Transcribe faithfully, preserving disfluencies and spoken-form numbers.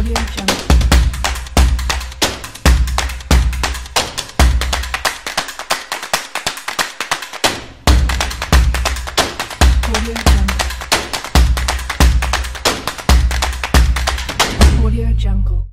Audio Jungle.